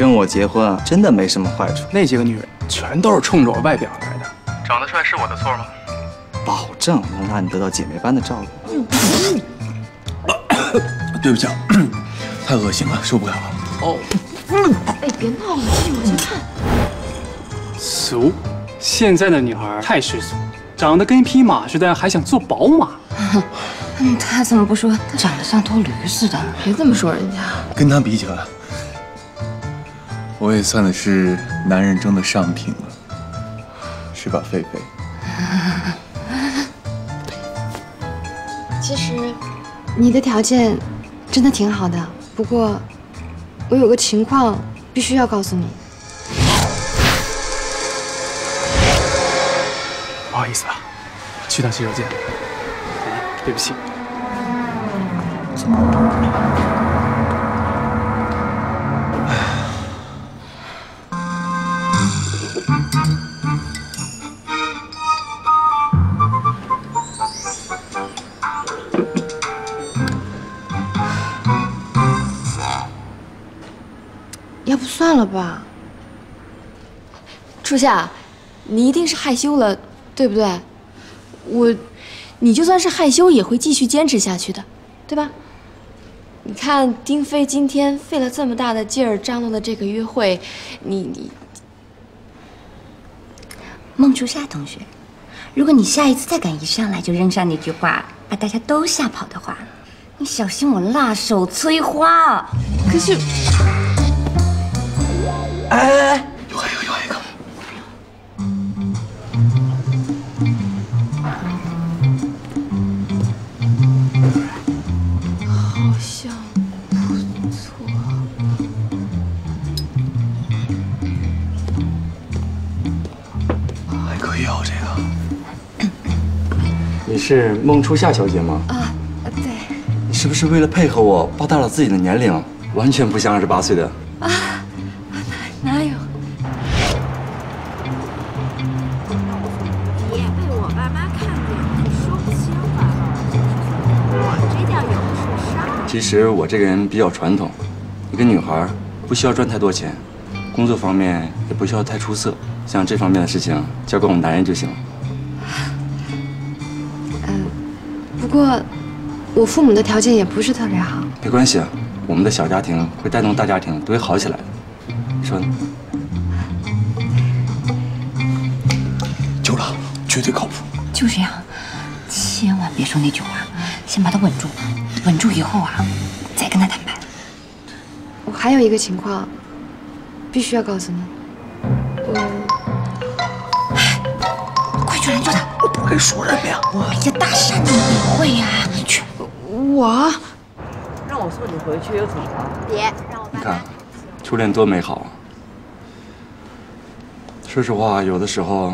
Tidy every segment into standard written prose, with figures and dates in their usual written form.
跟我结婚啊，真的没什么坏处。那些个女人全都是冲着我外表来的。长得帅是我的错吗？保证能让你得到姐妹般的照顾。对不起啊，太恶心了，受不了了。哦。哎，别闹了，替我去看。俗，现在的女孩太世俗，长得跟一匹马似的，还想做宝马。 他怎么不说？他长得像头驴似的。别这么说人家。跟他比起来，我也算的是男人中的上品了，是吧，狒狒？其实，你的条件真的挺好的。不过，我有个情况必须要告诉你。不好意思啊，我去趟洗手间。 对不起。要不算了吧。初夏，你一定是害羞了，对不对？你就算是害羞，也会继续坚持下去的，对吧？你看丁飞今天费了这么大的劲儿张罗的这个约会，你，孟初夏同学，如果你下一次再敢一上来就扔上那句话，把大家都吓跑的话，你小心我辣手摧花。可是，哎，有还有一个。 你是孟初夏小姐吗？啊，对。你是不是为了配合我报大了自己的年龄，完全不像28岁的？啊，哪有？也被我爸妈看见，说不清了。我这叫有智商。其实我这个人比较传统，一个女孩不需要赚太多钱，工作方面也不需要太出色，像这方面的事情交给我们男人就行了。 不过，我父母的条件也不是特别好。没关系啊，我们的小家庭会带动大家庭，都会好起来的。你说呢？就了，绝对靠谱。就这样，千万别说那句话，先把他稳住。稳住以后啊，再跟他坦白。我还有一个情况，必须要告诉你。快去拦住他！ 不会说什么呀！哎呀，大善你也会呀！去，我让我送你回去又怎么了？别让我爸。你看，初恋多美好啊！说实话，有的时候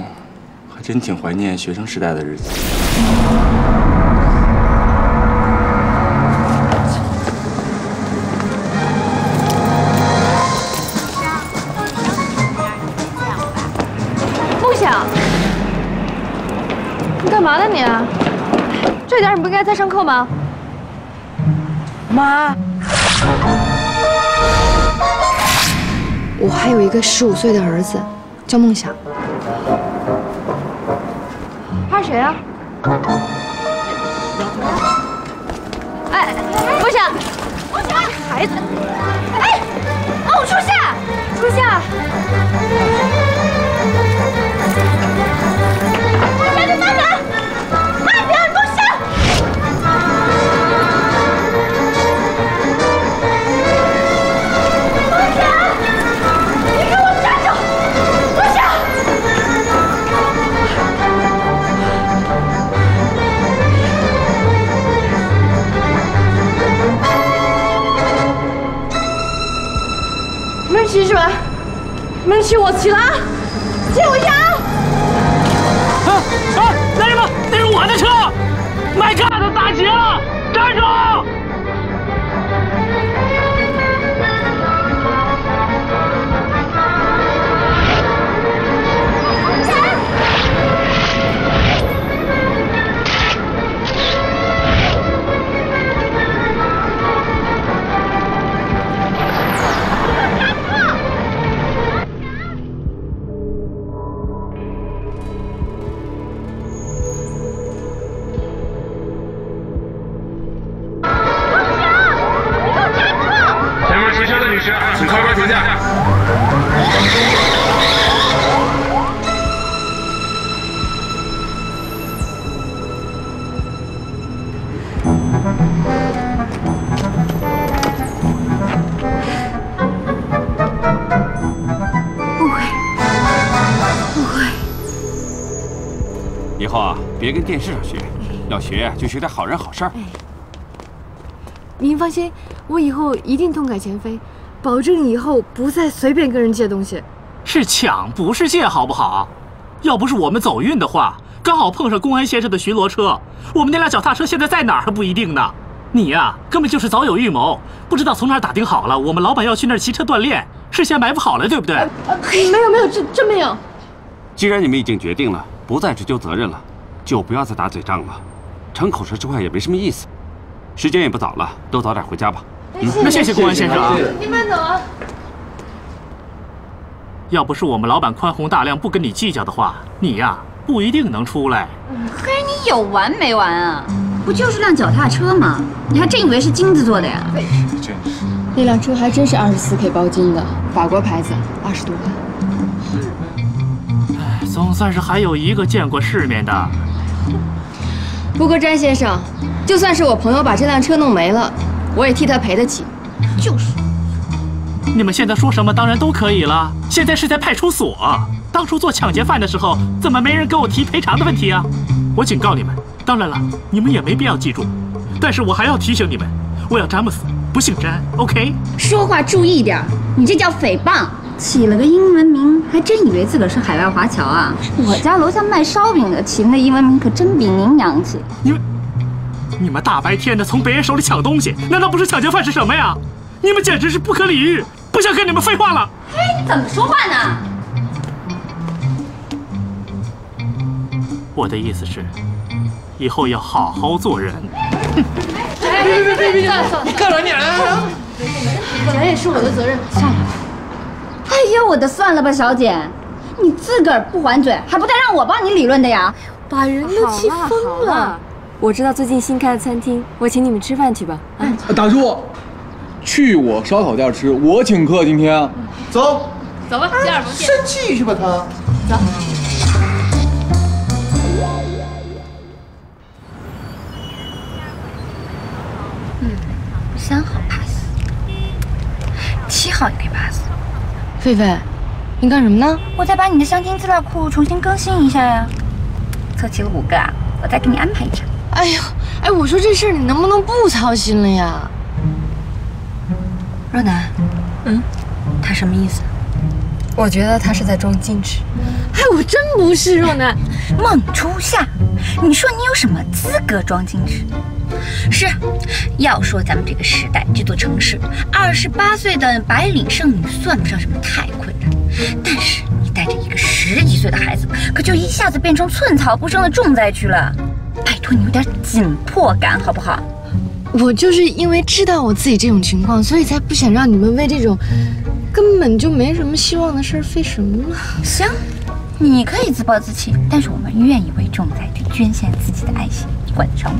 还真挺怀念学生时代的日子。梦想。 你干嘛呢你？这点你不应该在上课吗？妈，我还有一个15岁的儿子，叫梦想。怕谁啊？哎，梦想，梦想，孩子，哎，哦，初夏，初夏。 骑士们，你们骑我起来，借我一下啊！哎，来人吧，那是我的车 ！My God， 大劫了，站住！以后啊，别跟电视上学，要学就学点好人好事儿。您放心，我以后一定痛改前非，保证以后不再随便跟人借东西。是抢不是借，好不好？要不是我们走运的话，刚好碰上公安先生的巡逻车，我们那辆脚踏车现在在哪儿还不一定呢。你呀、根本就是早有预谋，不知道从哪儿打听好了，我们老板要去那儿骑车锻炼，事先埋伏好了，对不对？没有，真没有。既然你们已经决定了，不再追究责任了，就不要再打嘴仗了。逞口舌之快也没什么意思。时间也不早了，都早点回家吧。那谢谢公安先生啊，您慢走啊。要不是我们老板宽宏大量，不跟你计较的话，你呀、不一定能出来。可是你有完没完啊？不就是辆脚踏车吗？你还真以为是金子做的呀？真是，那辆车还真是24K 包金的，法国牌子，20多万。总算是还有一个见过世面的。不过詹先生，就算是我朋友把这辆车弄没了，我也替他赔得起。就是，你们现在说什么当然都可以了。现在是在派出所，当初做抢劫犯的时候，怎么没人跟我提赔偿的问题啊？我警告你们，当然了，你们也没必要记住。但是我还要提醒你们，我叫詹姆斯，不姓詹 ，OK？ 说话注意点，你这叫诽谤。起了个英文名，还真以为自个儿是海外华侨啊？我家楼下卖烧饼的起那英文名可真比您洋气。你们大白天的从别人手里抢东西，难道不是抢劫犯是什么呀？你们简直是不可理喻！不想跟你们废话了。哎，你怎么说话呢？我的意思是，以后要好好做人。别！你干什么？本来也是我的责任，算了。哎呦，我的算了吧，小姐，你自个儿不还嘴，还不带让我帮你理论的呀？把人都气疯了。我知道最近新开的餐厅，我请你们吃饭去吧。哎，打住！去我烧烤店吃，我请客今天。走，走吧，第二不见。生气去吧他。走。3号 pass， 7号你可以 pass。狒狒，你干什么呢？我在把你的相亲资料库重新更新一下呀，凑齐了5个，我再给你安排一下。哎呦，哎，我说这事儿你能不能不操心了呀？若男，他什么意思？我觉得他是在装矜持。哎，我真不是若男。孟初夏，你说你有什么资格装矜持？是，要说咱们这个时代，这座城市，28岁的白领剩女算不上什么太困难，但是你带着一个10几岁的孩子，可就一下子变成寸草不生的重灾区了。拜托你有点紧迫感好不好？我就是因为知道我自己这种情况，所以才不想让你们为这种根本就没什么希望的事儿费神了。行，你可以自暴自弃，但是我们愿意为重灾区捐献自己的爱心，你管得着吗？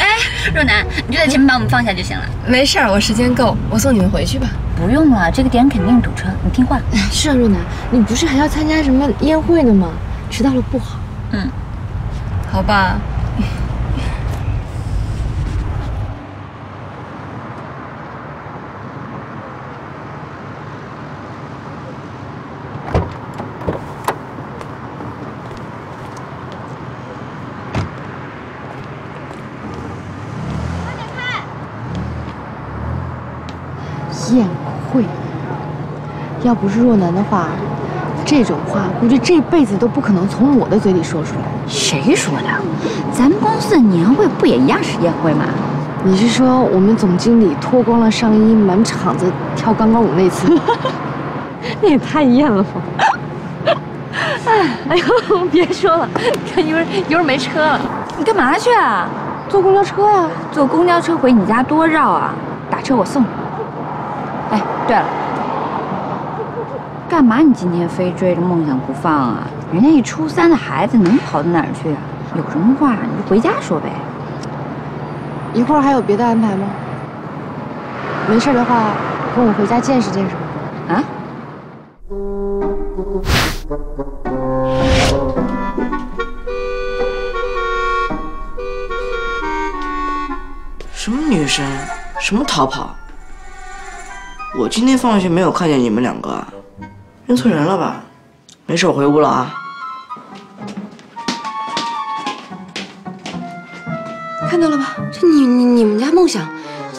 哎，若男，你就在前面把我们放下就行了。没事儿，我时间够，我送你们回去吧。不用了，这个点肯定堵车，你听话。是啊，若男，你不是还要参加什么宴会呢吗？迟到了不好。好吧。宴会，要不是若男的话，这种话估计这辈子都不可能从我的嘴里说出来。谁说的？咱们公司的年会不也一样是宴会吗？你是说我们总经理脱光了上衣，满场子跳钢管舞那次？那也太艳了吧！哎呦，别说了，看一会儿没车了。你干嘛去啊？坐公交车呀。坐公交车回你家多绕啊！打车我送你。哎，对了，干嘛你今天非追着梦想不放啊？人家一初3的孩子能跑到哪儿去啊？有什么话你就回家说呗。一会儿还有别的安排吗？没事的话，跟我回家见识见识。啊？什么女生？什么逃跑？我今天放学没有看见你们两个，认错人了吧？没事，我回屋了啊。看到了吧？这你们家梦想，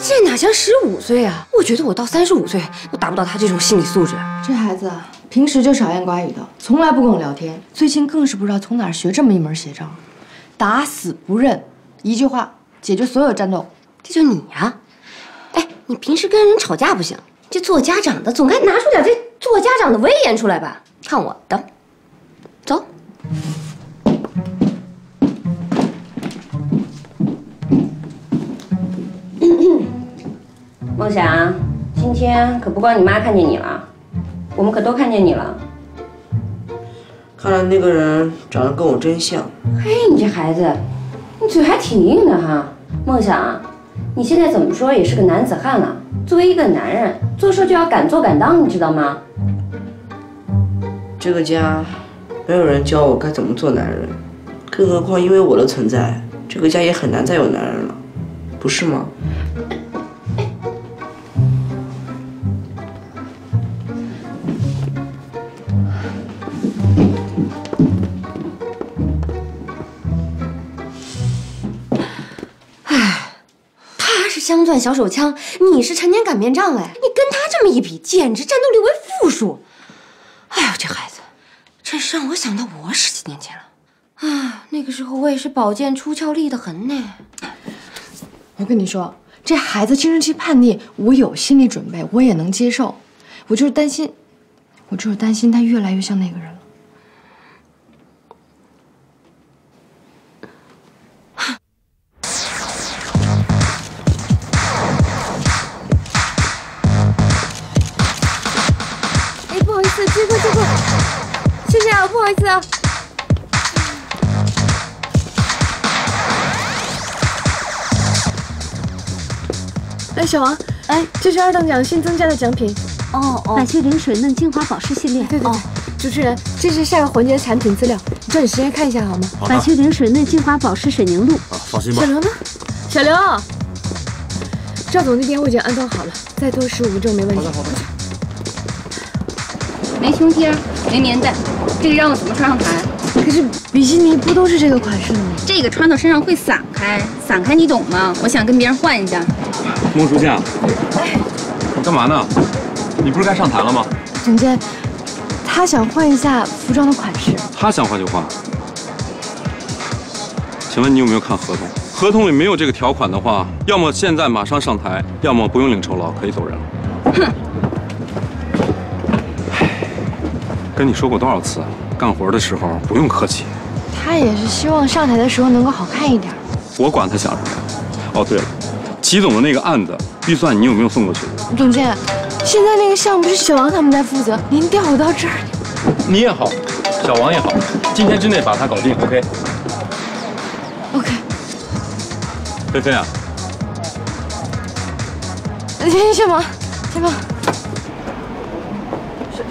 这哪像15岁啊？我觉得我到35岁都达不到他这种心理素质。这孩子啊，平时就少言寡语的，从来不跟我聊天。最近更是不知道从哪儿学这么一门邪招，打死不认，一句话解决所有战斗。这就你呀、啊？哎，你平时跟人吵架不行，这做家长的总该拿出点这做家长的威严出来吧？ 看我的，走。梦想，今天可不光你妈看见你了，我们可都看见你了。看来那个人长得跟我真像。嘿，你这孩子，你嘴还挺硬的哈。梦想，你现在怎么说也是个男子汉了。作为一个男人，做事就要敢做敢当，你知道吗？ 这个家没有人教我该怎么做男人，更何况因为我的存在，这个家也很难再有男人了，不是吗？哎，他是镶钻小手枪，你是成年擀面杖，哎，你跟他这么一比，简直战斗力为负数。哎呦，这孩子。 这是让我想到我10几年前了，啊，那个时候我也是宝剑出鞘厉得很呢。我跟你说，这孩子青春期叛逆，我有心理准备，我也能接受。我就是担心他越来越像那个人了。哎，不好意思，接过。 谢谢啊，不好意思啊。哎，小王，哎，这是2等奖新增加的奖品。哦哦，百岁灵水嫩精华保湿系列。对对对。主持人，这是下个环节的产品资料，你抓紧时间看一下好吗？百岁灵水嫩精华保湿水凝露。啊，放心吧。小刘呢？小刘，赵总那边我已经安装好了，再拖15分钟没问题。好的，好的。 没胸贴，没棉带，这个让我怎么穿上台？可是比基尼不都是这个款式的吗？这个穿到身上会散开，散开你懂吗？我想跟别人换一下。孟书记，哎，你干嘛呢？你不是该上台了吗？总监，他想换一下服装的款式。他想换就换。请问你有没有看合同？合同里没有这个条款的话，要么现在马上上台，要么不用领酬劳，可以走人了。哼。 跟你说过多少次，干活的时候不用客气。他也是希望上台的时候能够好看一点。我管他想什么。哦，对了，齐总的那个案子预算你有没有送过去？总监，现在那个项目是小王他们在负责，您调我到这儿。你也好，小王也好，今天之内把他搞定 ，OK？OK。OK？ 菲菲啊，先忙，先忙。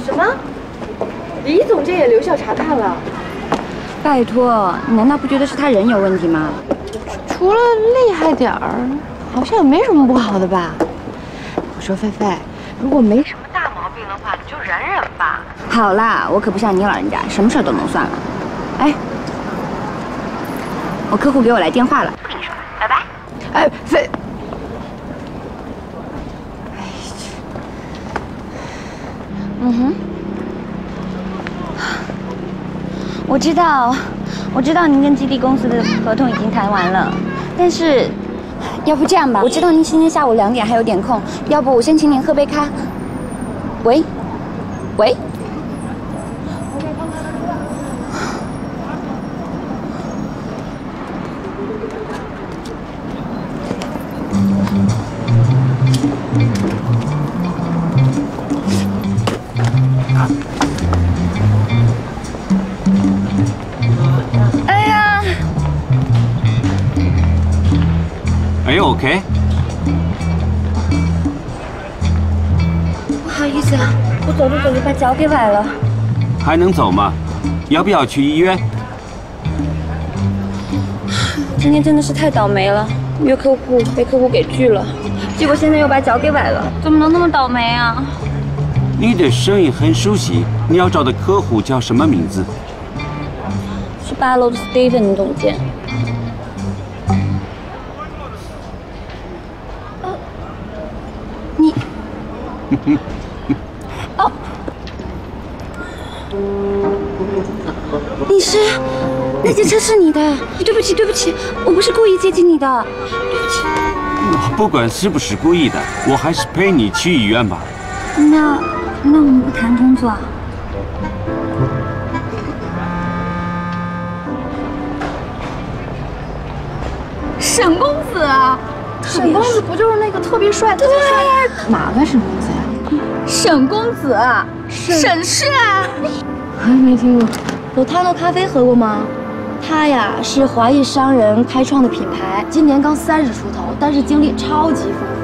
什么？ 李总监也留校查看了，拜托，你难道不觉得是他人有问题吗？除了厉害点儿，好像也没什么不好的吧？我说菲菲，如果没什么大毛病的话，你就忍忍吧。好啦，我可不像你老人家，什么事儿都能算了。哎，我客户给我来电话了，不跟你说了，拜拜。哎，菲。 我知道您跟基地公司的合同已经谈完了，但是，要不这样吧，我知道您今天下午2点还有点空，要不我先请您喝杯咖。喂，喂，脚给崴了，还能走吗？要不要去医院？今天真的是太倒霉了，约客户被客户给拒了，结果现在又把脚给崴了，怎么能那么倒霉啊？你的声音很熟悉，你要找的客户叫什么名字？是8楼的 Steven 总监。你。哦。你是？那节车是你的？对不起，对不起，我不是故意接近你的。对不起。不管是不是故意的，我还是陪你去医院吧。那我们不谈工作啊？沈公子啊，沈公子不就是那个特别帅、特别帅哪个沈公子呀？沈公子，沈氏啊，还没听过。有他诺咖啡喝过吗？ 他呀是华裔商人开创的品牌，今年刚30出头，但是经历超级丰富。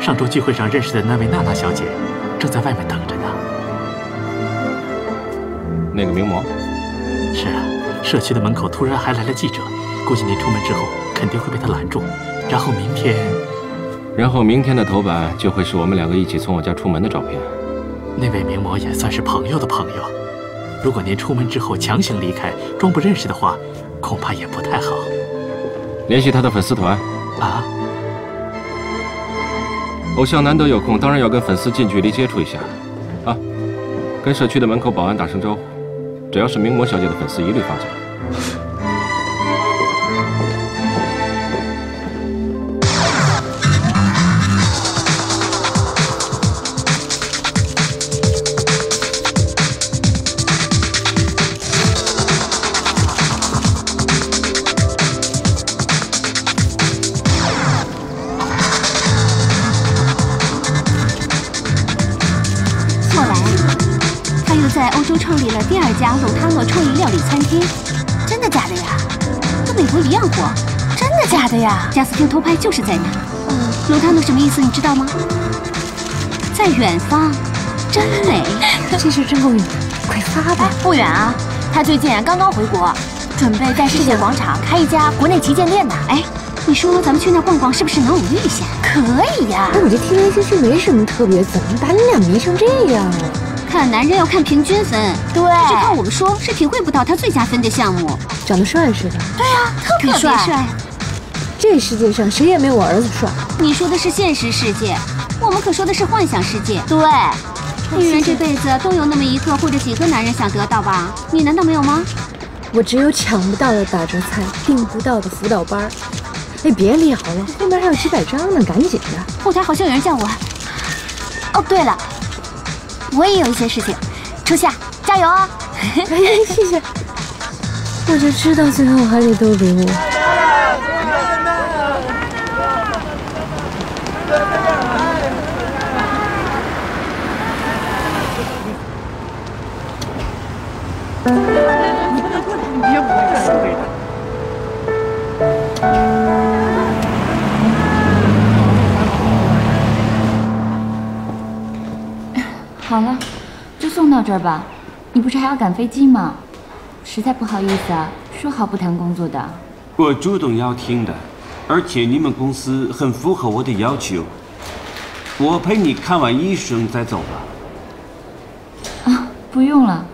上周聚会上认识的那位娜娜小姐，正在外面等着呢。那个名模？是啊，社区的门口突然还来了记者，估计您出门之后肯定会被他拦住。然后明天的头版就会是我们两个一起从我家出门的照片。那位名模也算是朋友的朋友，如果您出门之后强行离开，装不认识的话，恐怕也不太好。联系他的粉丝团。啊？ 偶像难得有空，当然要跟粉丝近距离接触一下，啊，跟社区的门口保安打声招呼，只要是名模小姐的粉丝，一律放下。贾斯汀偷拍就是在那。罗塔诺什么意思？你知道吗？在远方，真美。这事真够远，快发吧！不远啊，他最近刚刚回国，准备在世界广场开一家国内旗舰店呢。哎，你说咱们去那逛逛，是不是能偶遇一下？可以呀。那我这听来听去没什么特别，怎么把你俩迷成这样啊？看男人要看平均分，对，只靠我们说是体会不到他最加分的项目。长得帅是吧？对啊，特别帅。 这世界上谁也没有我儿子帅。你说的是现实世界，我们可说的是幻想世界。对，女人这辈子都有那么一个或者几个男人想得到吧？你难道没有吗？我只有抢不到的打折菜，订不到的辅导班。哎，别聊了，后面还有几百张呢，赶紧的。后台好像有人叫我。哦，对了，我也有一些事情，初夏，加油啊！谢谢。我就知道最后还得都给我。 好了，就送到这儿吧。你不是还要赶飞机吗？实在不好意思啊，说好不谈工作的。我主动要听的，而且你们公司很符合我的要求。我陪你看完医生再走吧。啊，不用了，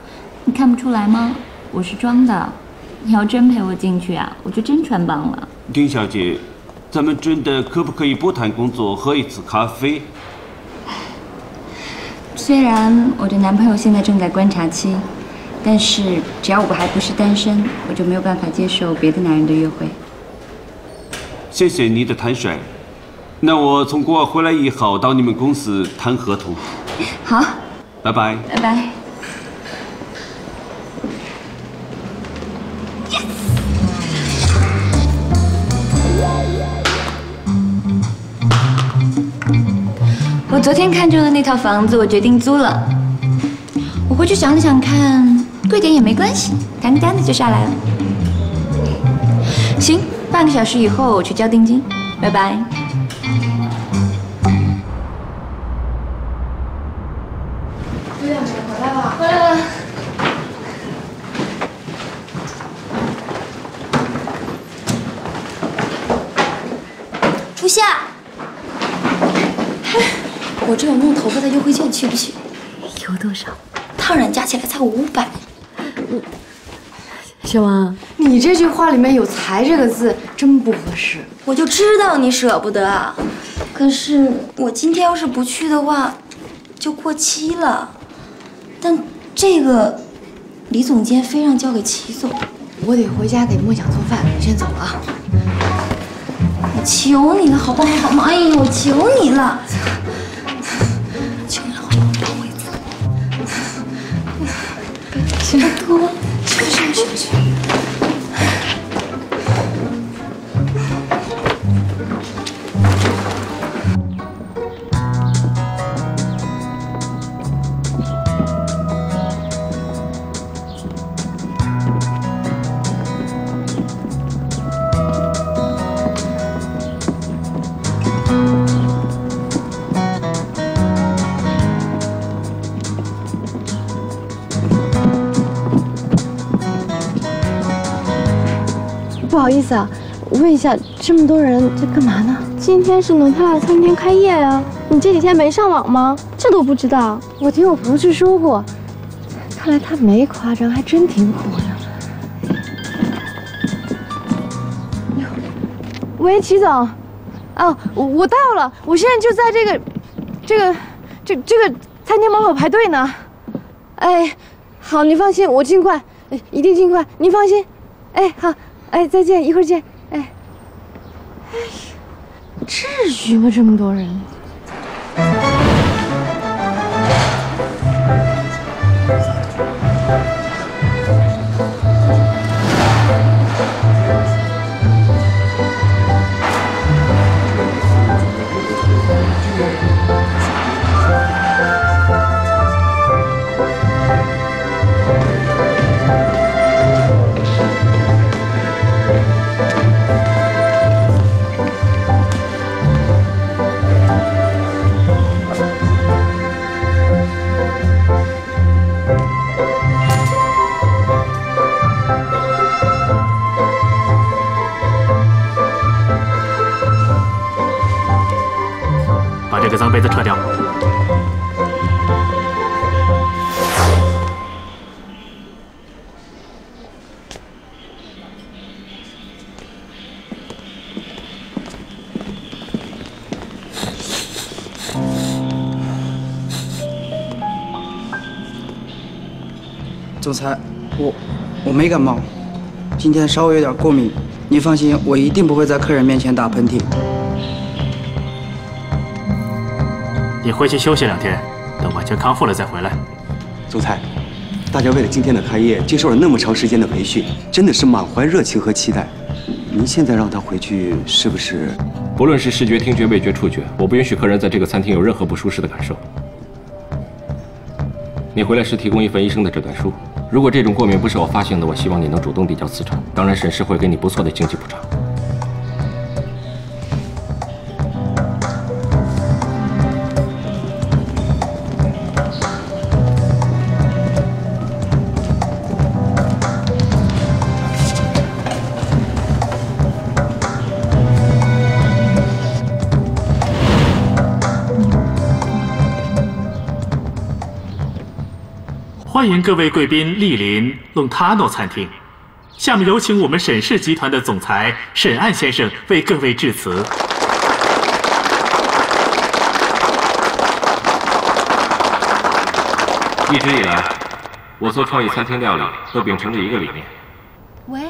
你看不出来吗？我是装的。你要真陪我进去啊，我就真穿帮了。丁小姐，咱们真的可不可以不谈工作，喝一次咖啡？ 虽然我的男朋友现在正在观察期，但是只要我还不是单身，我就没有办法接受别的男人的约会。谢谢你的坦率。那我从国外回来以后到你们公司谈合同。好，拜拜。拜拜。Yes! 昨天看中的那套房子，我决定租了。我回去想了想看，贵点也没关系，单单的就下来了。行，半个小时以后我去交定金，拜拜。 我这种弄头发的优惠券去不去？有多少？烫染加起来才500。小王，你这句话里面有“财”这个字，真不合适。我就知道你舍不得啊。可是我今天要是不去的话，就过期了。但这个李总监非让交给齐总，我得回家给梦想做饭，我先走了啊。我求你了，好不好嘛？哎呦，我求你了。 去！不好意思啊，我问一下，这么多人在干嘛呢？今天是农泰餐厅开业啊，你这几天没上网吗？这都不知道？我听我同事说过，看来他没夸张，还真挺火的。喂，齐总，哦，我到了，我现在就在这个餐厅门口排队呢。哎，好，您放心，我尽快，一定尽快，您放心。哎，好。 哎，再见，一会儿见。哎，哎，至于吗？这么多人。这个脏杯子撤掉。总裁，我没感冒，今天稍微有点过敏。您放心，我一定不会在客人面前打喷嚏。 你回去休息2天，等完全康复了再回来。总裁，大家为了今天的开业接受了那么长时间的培训，真的是满怀热情和期待。您现在让他回去，是不是？不论是视觉、听觉、味觉、触觉，我不允许客人在这个餐厅有任何不舒适的感受。你回来时提供一份医生的诊断书。如果这种过敏不是偶发性的，我希望你能主动递交辞呈。当然，沈氏会给你不错的经济补偿。 欢迎各位贵宾莅临Lontano餐厅，下面有请我们沈氏集团的总裁沈岸先生为各位致辞。一直以来，我做创意餐厅料理都秉承着一个理念。喂，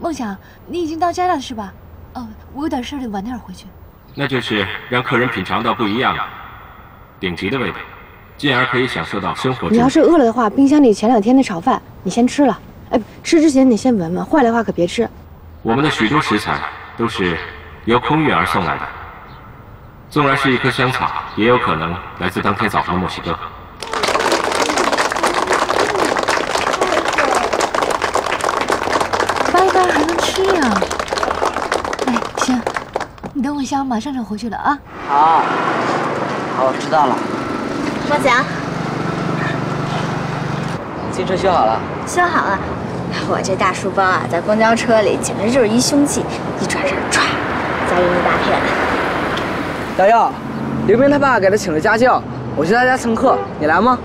梦想，你已经到家了是吧？哦，我有点事儿，得晚点回去。那就是让客人品尝到不一样的、顶级的味道。 进而可以享受到生活。你要是饿了的话，冰箱里前2天的炒饭你先吃了。哎，吃之前你先闻闻，坏了的话可别吃。我们的许多食材都是由空运而送来的，纵然是一颗香草，也有可能来自当天早上的墨西哥。 等我一下，我马上就回去了啊！好，好，我知道了。莫子阳，自行车修好了？修好了。我这大书包啊，在公交车里简直就是一凶器，一转身唰，加晕一大片。瑶瑶，刘冰他爸给他请了家教，我去他家蹭课，你来吗？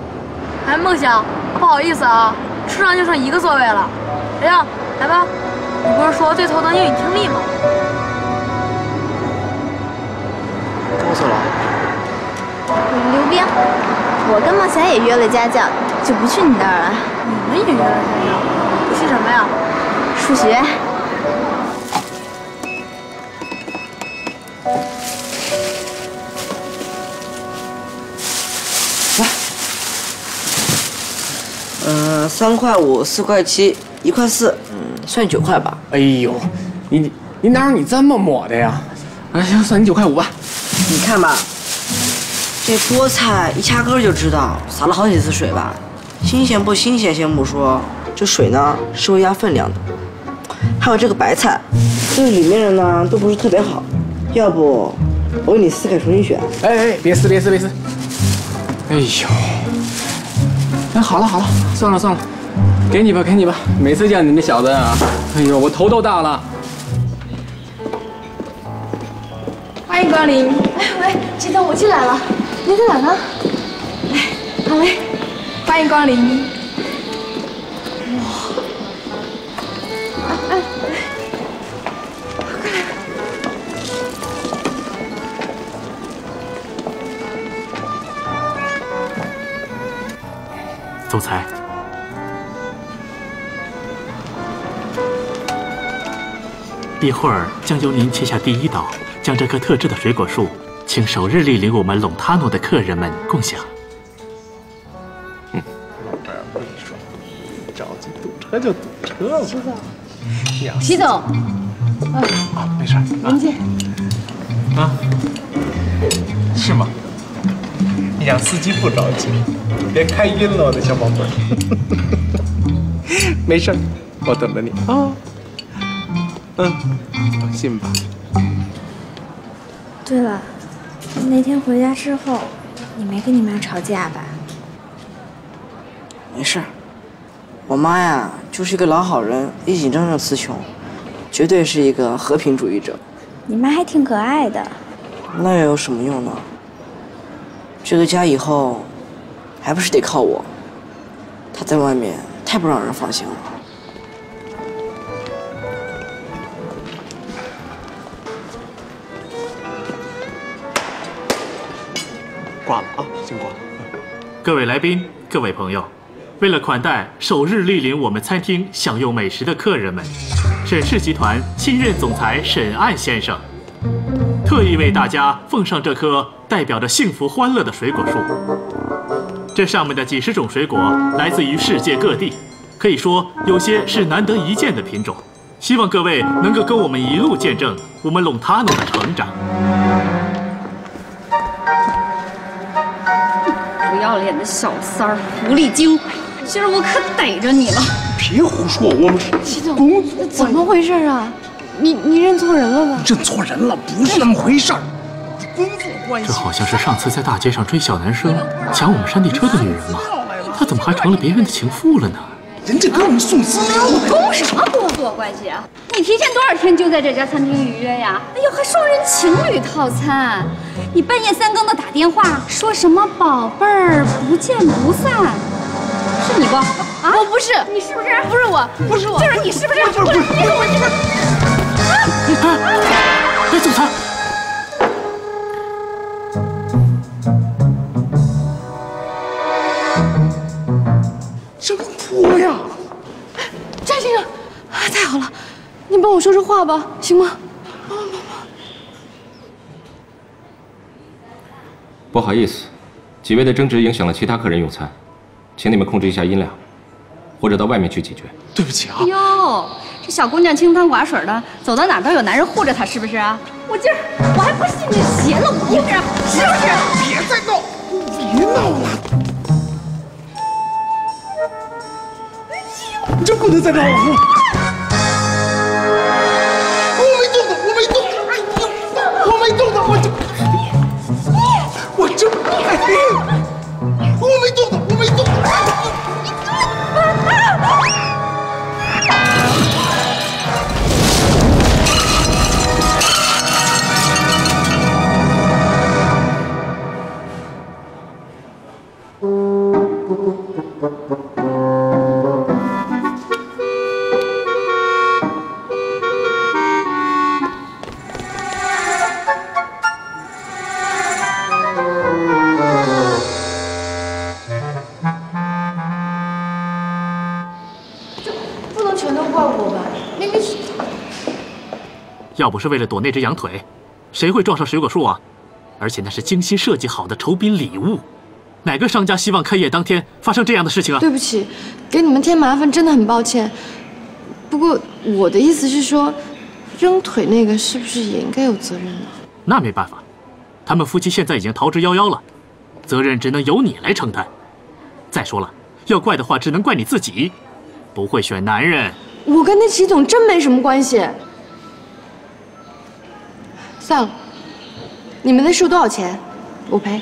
哎，梦想，不好意思啊，车上就剩一个座位了。瑶瑶，来吧，你不是说最头疼英语听力吗？ 告诉了，刘冰，我跟孟霞也约了家教，就不去你那儿了。你们也约了家教？不去什么呀？数学。来，3块5，4块7，1块4，算9块吧。哎呦，你哪有你这么抹的呀？哎，行，算你9块5吧。 你看吧，这菠菜一掐根就知道，洒了好几次水吧。新鲜不新鲜先不说，这水呢是会压分量的。还有这个白菜，这个里面的呢都不是特别好。要不我给你撕开重新选？哎，别撕！哎呦，哎，好了，算了，给你吧。每次见你们这小子啊，哎呦，我头都大了。 欢迎光临。哎喂，局长，我进来了，您在哪呢？哎，好嘞，欢迎光临。哇！快来！总裁，一会儿将由您切下第1刀。 将这棵特制的水果树，请首日莅临我们隆塔诺的客人们共享。我跟你说，着急堵车就堵车吧。徐总，啊，没事，您进。啊？是吗？你让司机不着急，别开晕了我的小宝贝。没事，我等着你啊。嗯，放心吧。 对了，那天回家之后，你没跟你妈吵架吧？没事，我妈呀，就是一个老好人，一紧张就词穷，绝对是一个和平主义者。你妈还挺可爱的。那又有什么用呢？这个家以后，还不是得靠我。她在外面太不让人放心了。 挂了啊，先挂了。各位来宾，各位朋友，为了款待首日莅临我们餐厅享用美食的客人们，沈氏集团新任总裁沈岸先生特意为大家奉上这棵代表着幸福欢乐的水果树。这上面的几十种水果来自于世界各地，可以说有些是难得一见的品种。希望各位能够跟我们一路见证我们隆塔诺的成长。 不要脸的小三儿，狐狸精！今儿我可逮着你了！别胡说，我们齐总，怎么回事啊？你认错人了吧？认错人了，不是那么回事儿。工作关系。这好像是上次在大街上追小男生、抢我们山地车的女人吗？她怎么还成了别人的情妇了呢？人家给我们送资料。你跟我什么工作关系啊？你提前多少天就在这家餐厅预约呀？哎呦，还双人情侣套餐。 你半夜3更的打电话，说什么宝贝儿不见不散，是你不？啊，我不是，你是不是？不是我，不是我，就是你是不是？不是我。哎，总裁，真泼呀！张先生，太好了，您帮我说说话吧，行吗？ 不好意思，几位的争执影响了其他客人用餐，请你们控制一下音量，或者到外面去解决。对不起啊！哟，这小姑娘清汤寡水的，走到哪都有男人护着她，是不是啊？我今儿我还不信你邪了我一点，是不是？别再闹，别闹了！哎呦，真不能再闹了！我没动的，哎呦，我没动的，我真，哎，我没动的，哎呦！ 要不是为了躲那只羊腿，谁会撞上水果树啊？而且那是精心设计好的酬宾礼物，哪个商家希望开业当天发生这样的事情啊？对不起，给你们添麻烦，真的很抱歉。不过我的意思是说，扔腿那个是不是也应该有责任呢？那没办法，他们夫妻现在已经逃之夭夭了，责任只能由你来承担。再说了，要怪的话只能怪你自己，不会选男人。我跟那齐总真没什么关系。 算了，你们那树多少钱？我赔。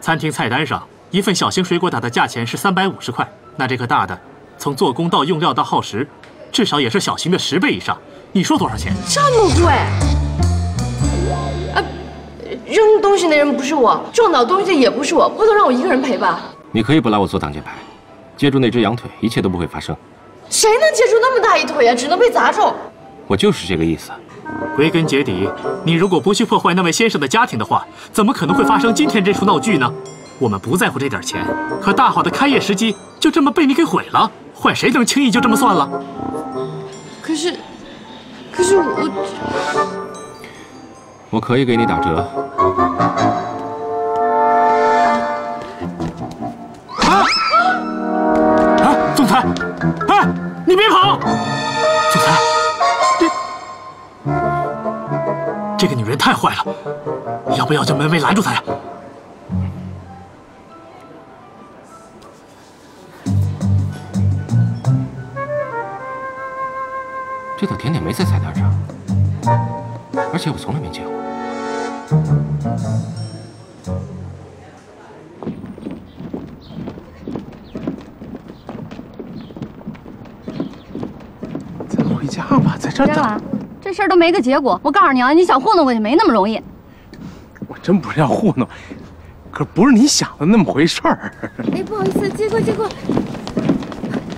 餐厅菜单上，一份小型水果打的价钱是350块，那这个大的，从做工到用料到耗时，至少也是小型的10倍以上。你说多少钱？这么贵？扔东西那人不是我，撞倒东西的也不是我，不能让我一个人赔吧？你可以不来我做挡箭牌，接住那只羊腿，一切都不会发生。谁能接住那么大一腿啊？只能被砸中。我就是这个意思。 归根结底，你如果不去破坏那位先生的家庭的话，怎么可能会发生今天这出闹剧呢？我们不在乎这点钱，可大好的开业时机就这么被你给毁了，换谁能轻易就这么算了？可是我可以给你打折。啊！总裁，哎，你别跑！总裁。 这个女人太坏了，要不要叫门卫拦住她呀？这道甜点没在菜单上，而且我从来没见过。咱回家吧，在这儿等。 这事儿都没个结果，我告诉你啊，你想糊弄过去没那么容易。我真不是要糊弄，可不是你想的那么回事儿。哎，不好意思，接过，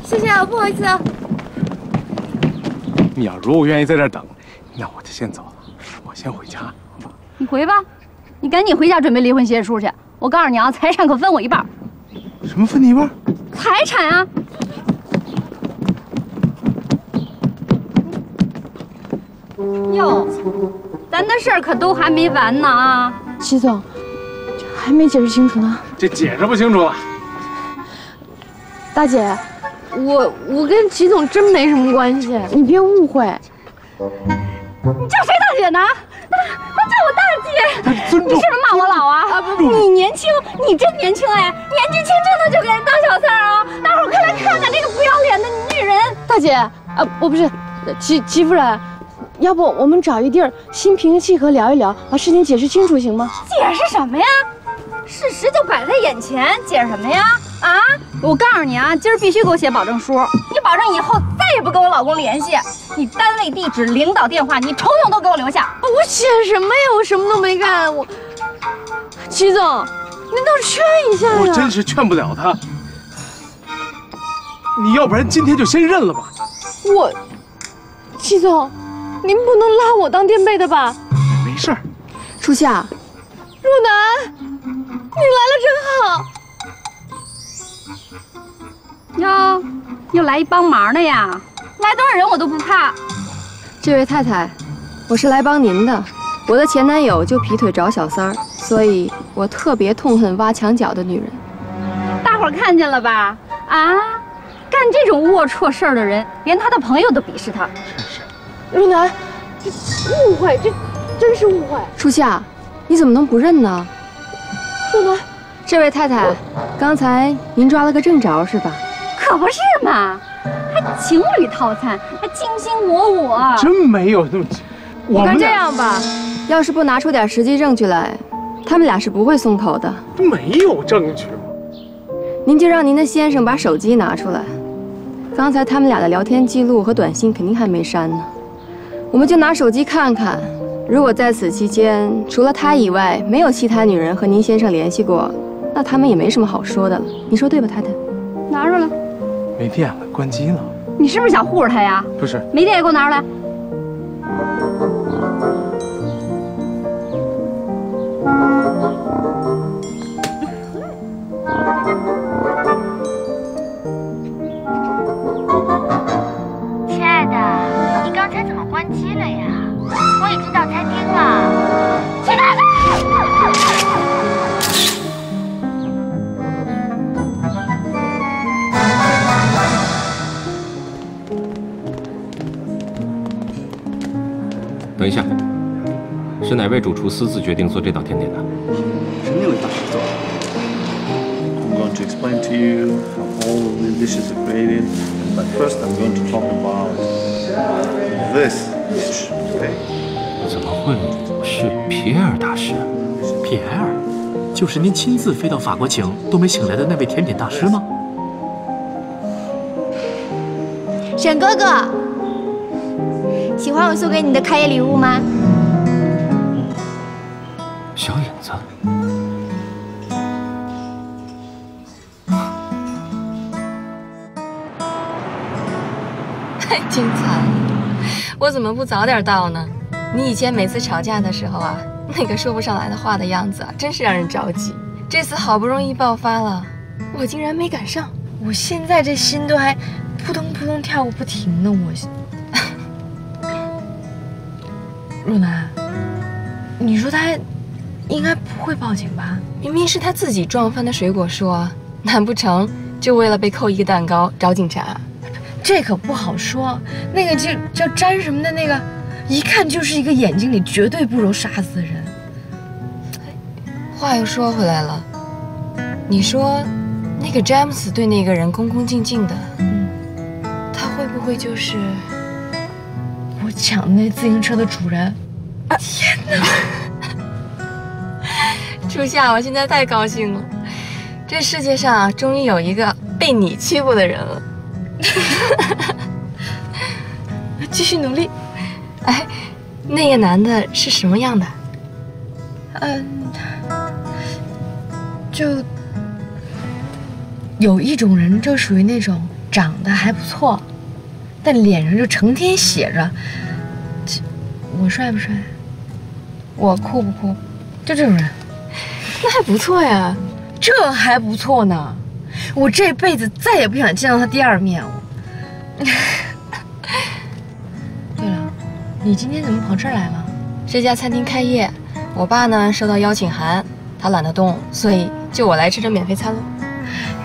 谢谢啊，不好意思啊。你要如果愿意在这儿等，那我就先走了，我先回家，好吧？你回吧，你赶紧回家准备离婚协议书去。我告诉你啊，财产可分我一半。什么分你一半？财产啊。 哟，咱的事儿可都还没完呢啊！齐总，这还没解释清楚呢。这解释不清楚了。大姐，我跟齐总真没什么关系，你别误会。你叫谁大姐呢？那叫我大姐。你是不是骂我老啊？啊不，你年轻，你真年轻哎，年纪轻轻的就给人当小三儿啊！大伙儿快来看看这个不要脸的女人。大姐啊，我不是齐夫人。 要不我们找一地儿心平气和聊一聊，把事情解释清楚，行吗？解释什么呀？事实就摆在眼前，解释什么呀？啊！我告诉你啊，今儿必须给我写保证书，你保证以后再也不跟我老公联系，你单位地址、领导电话，你统统都给我留下。我写什么呀？我什么都没干。我，齐总，您倒是劝一下呀！我真是劝不了他。你要不然今天就先认了吧。我，齐总。 您不能拉我当垫背的吧？没事儿，初夏，陆南，你来了真好。哟，又来一帮忙的呀！来多少人我都不怕。这位太太，我是来帮您的。我的前男友就劈腿找小三儿，所以我特别痛恨挖墙脚的女人。大伙儿看见了吧？啊，干这种龌龊事儿的人，连他的朋友都鄙视他。 陆南，这误会，这真是误会。初夏，你怎么能不认呢？不能。这位太太，刚才您抓了个正着是吧？可不是嘛，还情侣套餐，还卿卿我我，真没有那么。我看这样吧，要是不拿出点实际证据来，他们俩是不会松口的。没有证据。 您就让您的先生把手机拿出来，刚才他们俩的聊天记录和短信肯定还没删呢，我们就拿手机看看。如果在此期间除了他以外没有其他女人和您先生联系过，那他们也没什么好说的了。你说对吧，太太？拿出来。没电了，关机了。你是不是想护着他呀？不是。没电也给我拿出来。等一下，是哪位主厨私自决定做这道甜点的？是那位大师做的。I'm going to explain to you how all of these dishes are created, but first I'm going to talk about this dish. Okay? 怎么会是皮埃尔大师？皮埃尔，就是您亲自飞到法国请都没请来的那位甜点大师吗？沈哥哥。 喜欢我送给你的开业礼物吗？小影子，太精彩了！我怎么不早点到呢？你以前每次吵架的时候啊，那个说不上来的话的样子啊，真是让人着急。这次好不容易爆发了，我竟然没赶上。我现在这心都还扑通扑通跳个不停呢，我。 若楠，你说他应该不会报警吧？明明是他自己撞翻的水果树啊，难不成就为了被扣一个蛋糕找警察？这可不好说。那个叫詹什么的那个，一看就是一个眼睛里绝对不容杀死的人。话又说回来了，你说那个詹姆斯对那个人恭恭敬敬的，他会不会就是？ 我抢那自行车的主人！啊，天哪！初夏，我现在太高兴了，这世界上啊，终于有一个被你欺负的人了。继续努力。哎，那个男的是什么样的？就有一种人，就属于那种长得还不错。 但脸上就成天写着“我帅不帅，我酷不酷”，就这种人，那还不错呀，这还不错呢。我这辈子再也不想见到他第二面。对了，你今天怎么跑这儿来了？这家餐厅开业，我爸呢收到邀请函，他懒得动，所以就我来吃这免费餐喽。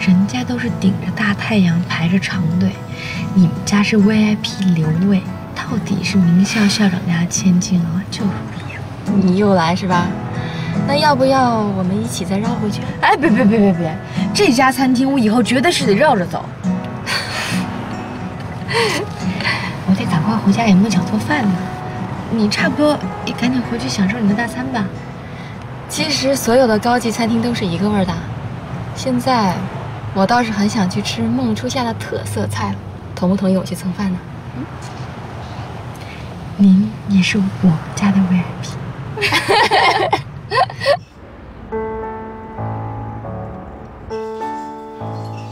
人家都是顶着大太阳排着长队。 你们家是 VIP 留位，到底是名校校长家千金啊，就是不一样。你又来是吧？那要不要我们一起再绕回去？哎，别，这家餐厅我以后绝对是得绕着走。我得赶快回家给梦想做饭呢。你差不多也赶紧回去享受你的大餐吧。其实所有的高级餐厅都是一个味儿的。现在我倒是很想去吃梦初夏的特色菜了。 同不同意我去蹭饭呢？嗯，您也是我们家的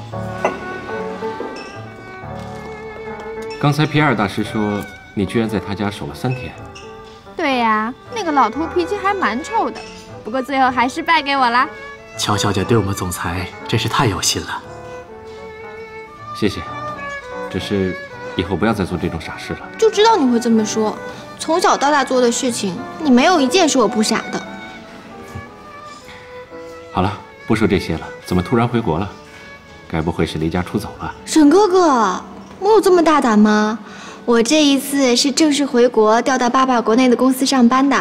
VIP。刚才皮埃尔大师说，你居然在他家守了3天。对呀，那个老头脾气还蛮臭的，不过最后还是败给我啦。乔小姐对我们总裁真是太有心了，谢谢。 只是，以后不要再做这种傻事了。就知道你会这么说。从小到大做的事情，你没有一件是我不傻的。好了，不说这些了。怎么突然回国了？该不会是离家出走了？沈哥哥，我有这么大胆吗？我这一次是正式回国，调到爸爸国内的公司上班的。